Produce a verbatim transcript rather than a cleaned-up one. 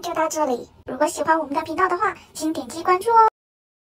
就到这里。如果喜欢我们的频道的话，请点击关注哦。